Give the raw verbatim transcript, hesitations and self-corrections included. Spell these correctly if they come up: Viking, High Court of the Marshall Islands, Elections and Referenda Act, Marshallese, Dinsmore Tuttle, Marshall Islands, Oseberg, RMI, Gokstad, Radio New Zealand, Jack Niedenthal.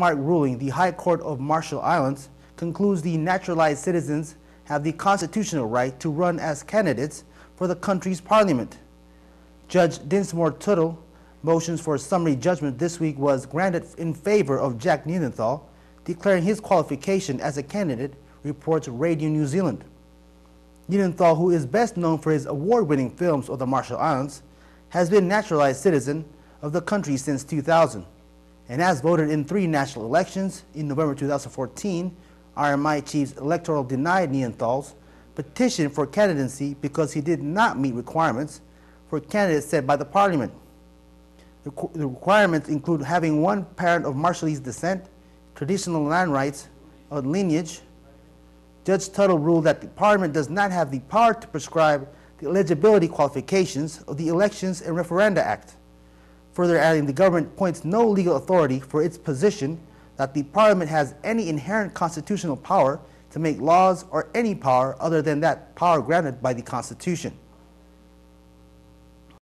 landmark ruling, the High Court of Marshall Islands concludes the naturalized citizens have the constitutional right to run as candidates for the country's parliament. Judge Dinsmore Tuttle motions for summary judgment this week was granted in favor of Jack Niedenthal, declaring his qualification as a candidate, reports Radio New Zealand. Niedenthal, who is best known for his award-winning films of the Marshall Islands, has been naturalized citizen of the country since two thousand and has voted in three national elections. In November two thousand fourteen, R M I chiefs electoral denied Nienthal's petition for candidacy because he did not meet requirements for candidates set by the parliament. The, the requirements include having one parent of Marshallese descent, traditional land rights, or lineage. Judge Tuttle ruled that the parliament does not have the power to prescribe the eligibility qualifications of the Elections and Referenda Act. Further adding, the government points no legal authority for its position that the parliament has any inherent constitutional power to make laws or any power other than that power granted by the Constitution.